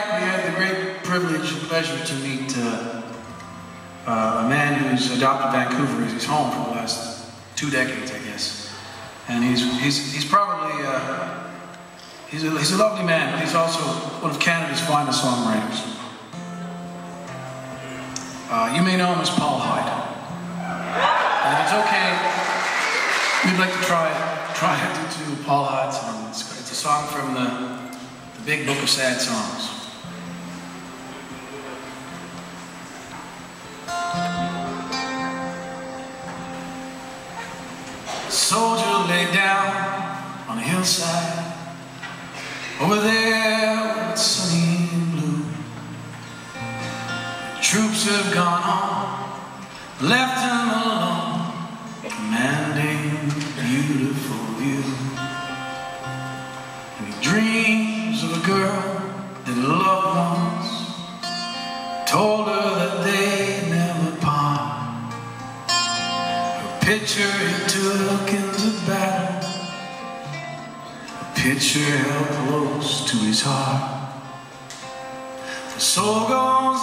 back, we had the great privilege and pleasure to meet a man who's adopted Vancouver as his home for the last 2 decades, I guess. And he's probably he's a lovely man, but he's also one of Canada's finest songwriters. You may know him as Paul Hyde. And if it's okay, we'd like to try to do Paul Hyde song. It's a song from the big book of sad songs. Soldier laid down on a hillside over there with sunny blue. Troops have gone on, left him alone, commanding beautiful view. And he dreams of a girl that he loved once, told her that they'd never part. A picture he took into battle, picture held close to his heart. The soul goes